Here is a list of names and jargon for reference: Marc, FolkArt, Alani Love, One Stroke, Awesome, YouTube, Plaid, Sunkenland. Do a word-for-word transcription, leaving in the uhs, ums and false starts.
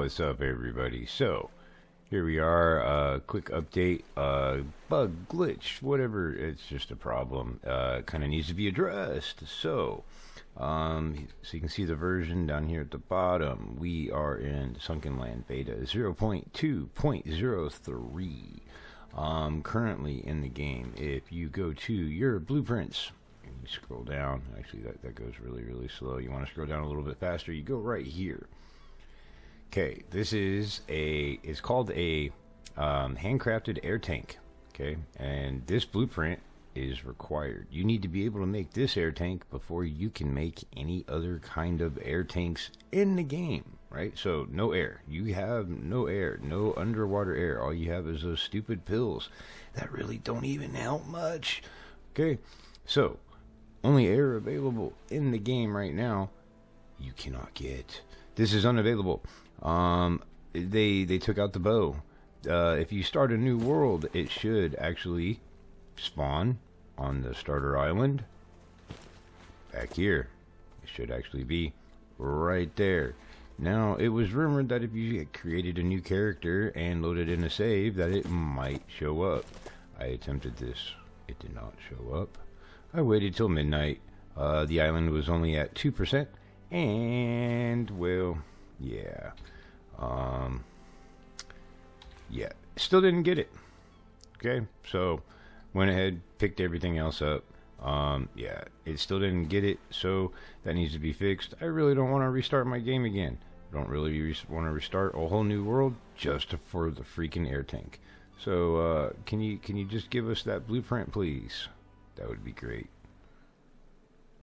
What's up, everybody? So here we are, uh quick update, uh bug, glitch, whatever. It's just a problem, uh kind of needs to be addressed. So um so you can see the version down here at the bottom. We are in Sunkenland beta zero point two point zero three um currently in the game. If you go to your blueprints, you scroll down. Actually, that, that goes really really slow. You want to scroll down a little bit faster. You go right here. Okay, this is a it's called a um, handcrafted air tank. Okay, and this blueprint is required. You need to be able to make this air tank before you can make any other kind of air tanks in the game, right? So no air. You have no air, no underwater air. All you have is those stupid pills that really don't even help much. Okay, so only air available in the game right now. You cannot get this is unavailable. Um, they they took out the bow. Uh, if you start a new world, it should actually spawn on the starter island back here. It should actually be right there. Now, it was rumored that if you created a new character and loaded in a save, that it might show up. I attempted this. It did not show up. I waited till midnight. Uh, the island was only at two percent, and, well, yeah. Um, yeah. Still didn't get it. Okay, so went ahead, picked everything else up. Um, yeah, it still didn't get it, so that needs to be fixed. I really don't want to restart my game again. Don't really re want to restart a whole new world just for the freaking air tank. So, uh, can you, can you just give us that blueprint, please? That would be great.